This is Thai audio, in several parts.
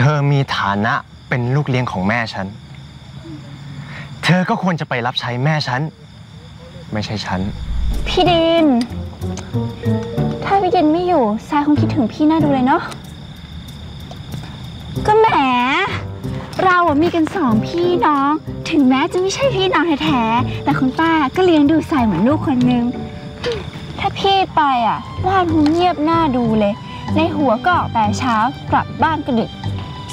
เธอมีฐานะเป็นลูกเลี้ยงของแม่ฉันเธอก็ควรจะไปรับใช้แม่ฉันไม่ใช่ฉันพี่ดินถ้าพี่ดินไม่อยู่ทรายคงคิดถึงพี่น่าดูเลยเนาะก็แหมเรามีกันสองพี่น้องถึงแม้จะไม่ใช่พี่น้องแท้ๆแต่คุณป้าก็เลี้ยงดูทรายเหมือนลูกคนนึงถ้าพี่ไปอ่ะบ้านคงเงียบน่าดูเลยในหัวก็ออกแต่เช้ากลับบ้านก็ดึก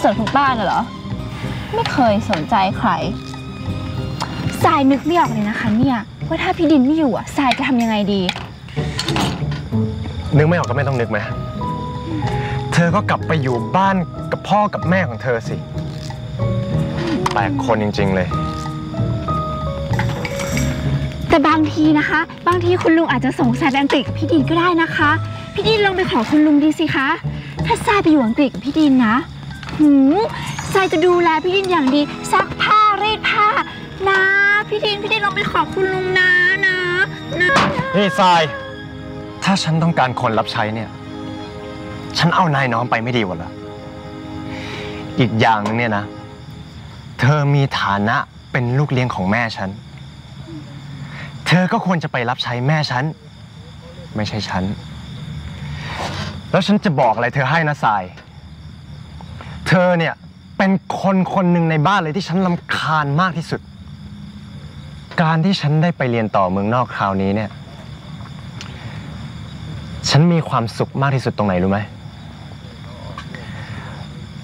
ส่วนคุณป้าน่ะเหรอไม่เคยสนใจใครทรายนึกไม่ออกเลยนะคะเนี่ยว่าถ้าพี่ดินไม่อยู่อ่ะทรายจะทำยังไงดีนึกไม่ออกก็ไม่ต้องนึกไหมเธอก็กลับไปอยู่บ้านกับพ่อกับแม่ของเธอสิแปลกคนจริงๆเลยแต่บางทีนะคะบางทีคุณลุงอาจจะสงสัยอังกฤษพี่ดินก็ได้นะคะพี่ดินลองไปขอคุณลุงดีสิคะถ้าทรายไปอยู่อังกฤษกับพี่ดินนะทรายจะดูแลพี่ดินอย่างดีซักผ้ารีดผ้านะพี่ดินลองไปขอบคุณลุงนะนี่ทรายถ้าฉันต้องการคนรับใช้เนี่ยฉันเอานายน้องไปไม่ดีกว่าเหรออีกอย่างนึงเนี่ยนะเธอมีฐานะเป็นลูกเลี้ยงของแม่ฉันเธอก็ควรจะไปรับใช้แม่ฉันไม่ใช่ฉันแล้วฉันจะบอกอะไรเธอให้นะทรายเธอเนี่ยเป็นคนหนึ่งในบ้านเลยที่ฉันรำคาญมากที่สุดการที่ฉันได้ไปเรียนต่อเมืองนอกคราวนี้เนี่ยฉันมีความสุขมากที่สุดตรงไหนรู้ไหม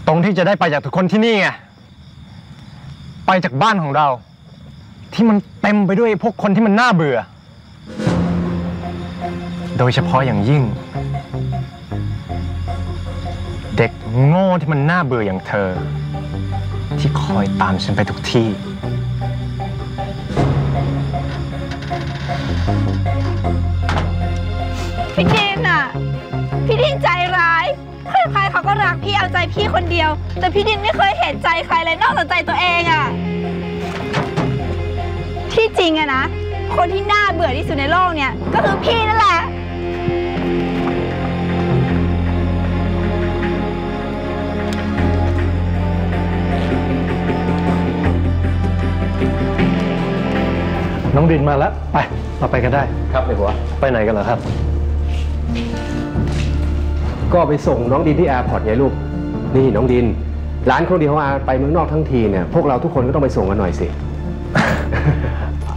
ตรงที่จะได้ไปจากทุกคนที่นี่ไงไปจากบ้านของเราที่มันเต็มไปด้วยพวกคนที่มันน่าเบื่อโดยเฉพาะอย่างยิ่งเด็กโง่ที่มันน่าเบื่ออย่างเธอที่คอยตามฉันไปทุกที่พี่ดินอ่ะพี่ดินใจร้ายใครๆเขาก็รักพี่เอาใจพี่คนเดียวแต่พี่ดินไม่เคยเห็นใจใครเลยนอกจากใจตัวเองอ่ะที่จริงอะนะคนที่น่าเบื่อที่สุดในโลกเนี่ยก็คือพี่นั่นแหละน้องดินมาแล้วไปเราไปกันได้ครับไอ้หัวไปไหนกันเหรอครับก็ไปส่งน้องดินที่แอร์พอร์ตไงลูกนี่น้องดินหลานคนเดียวอาไปเมืองนอกทั้งทีเนี่ยพวกเราทุกคนก็ต้องไปส่งกันหน่อยสิ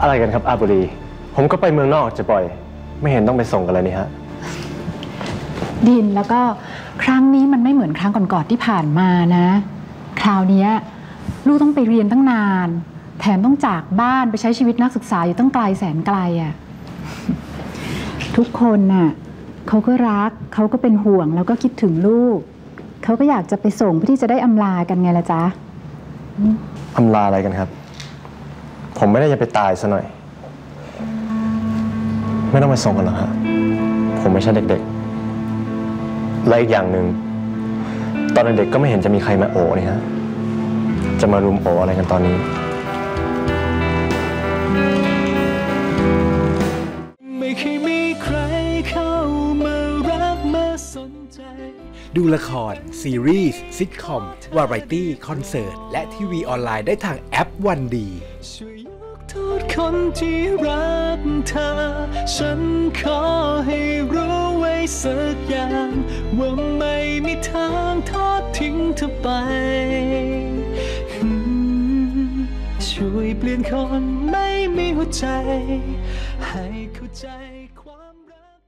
อะไรกันครับอาบุรีผมก็ไปเมืองนอกจะบ่อยไม่เห็นต้องไปส่งกันเลยนี่ฮะดินแล้วก็ครั้งนี้มันไม่เหมือนครั้งก่อนๆที่ผ่านมานะคราวนี้ลูกต้องไปเรียนตั้งนานแถมต้องจากบ้านไปใช้ชีวิตนักศึกษาอยู่ตั้งไกลแสนไกลอ่ะทุกคนน่ะเขาก็รักเขาก็เป็นห่วงแล้วก็คิดถึงลูกเขาก็อยากจะไปส่งเพื่อที่จะได้อำลากันไงล่ะจ๊ะอำลาอะไรกันครับผมไม่ได้จะไปตายซะหน่อยไม่ต้องไปส่งกันหรอกฮะผมไม่ใช่เด็กๆและอีกอย่างหนึ่งตอนเด็กก็ไม่เห็นจะมีใครมาโอบนี่ฮะจะมารุมโอบอะไรกันตอนนี้ดูละครซีรีส์ซิทคอมวาไรตี้คอนเสิร์ตและทีวีออนไลน์ได้ทางแอปวันดีช่วยยกโทษคนที่รักเธอฉันขอให้รู้ไว้สักอย่างว่าไม่มีทางทอดทิ้งเธอไปช่วยเปลี่ยนคนไม่มีหัวใจให้เข้าใจความรัก